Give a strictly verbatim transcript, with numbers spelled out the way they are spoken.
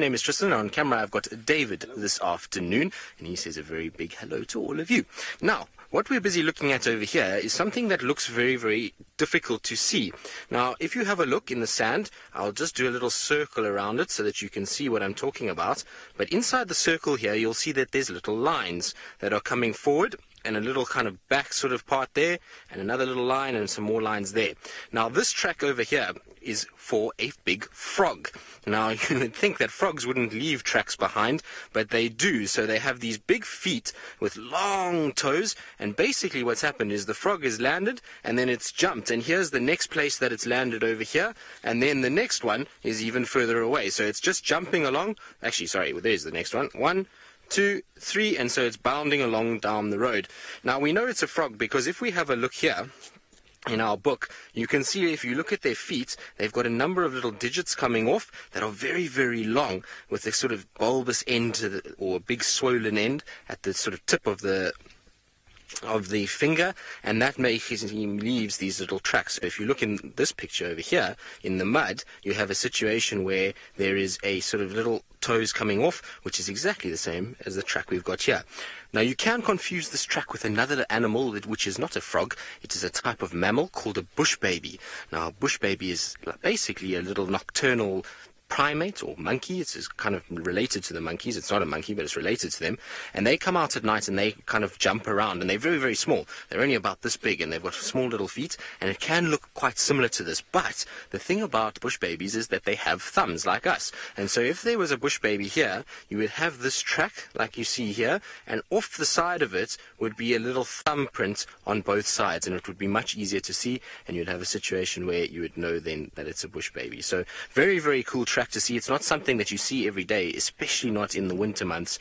My name is Tristan. On camera, I've got David this afternoon, and he says a very big hello to all of you. Now, what we're busy looking at over here is something that looks very, very difficult to see. Now, if you have a look in the sand, I'll just do a little circle around it so that you can see what I'm talking about. But inside the circle here, you'll see that there's little lines that are coming forward, and a little kind of back sort of part there, and another little line, and some more lines there. Now, this track over here is for a big frog. Now, you would think that frogs wouldn't leave tracks behind, but they do. So they have these big feet with long toes, and basically what's happened is the frog is landed, and then it's jumped, and here's the next place that it's landed over here, and then the next one is even further away. So it's just jumping along. Actually, sorry, well, there's the next one. One, two, three, and so it's bounding along down the road. Now, we know it's a frog because if we have a look here in our book, you can see if you look at their feet, they've got a number of little digits coming off that are very, very long, with a sort of bulbous end to the, or a big swollen end at the sort of tip of the of the finger, and that makes him leaves these little tracks. So if you look in this picture over here in the mud, you have a situation where there is a sort of little toes coming off, which is exactly the same as the track we've got here. Now, you can confuse this track with another animal which is not a frog. It is a type of mammal called a bush baby. Now, a bush baby is basically a little nocturnal primate or monkey. It's kind of related to the monkeys. It's not a monkey, but it's related to them. And they come out at night and they kind of jump around, and they're very, very small. They're only about this big, and they've got small little feet, and it can look quite similar to this. But the thing about bush babies is that they have thumbs like us. And so if there was a bush baby here, you would have this track like you see here, and off the side of it would be a little thumbprint on both sides, and it would be much easier to see, and you'd have a situation where you would know then that it's a bush baby. So very, very cool track to see. It's not something that you see every day, especially not in the winter months.